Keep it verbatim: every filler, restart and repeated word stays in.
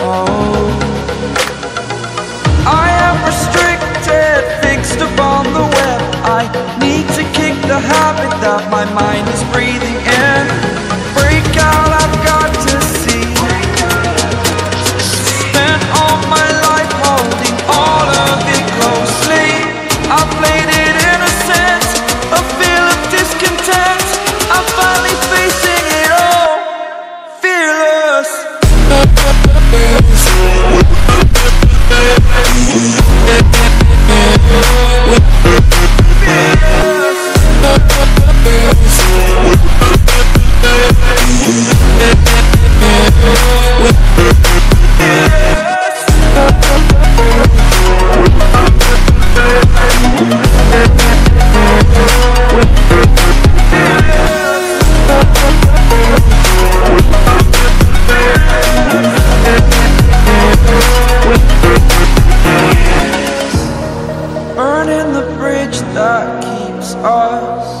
Oh, I am restricted, fixed upon the web. I need to kick the habit that my mind is breathing in. Break out, I've got to see. Spent all my life holding all of it closely. I played it innocent, a feel of discontent. I'm finally facing it all, fearless. That keeps us.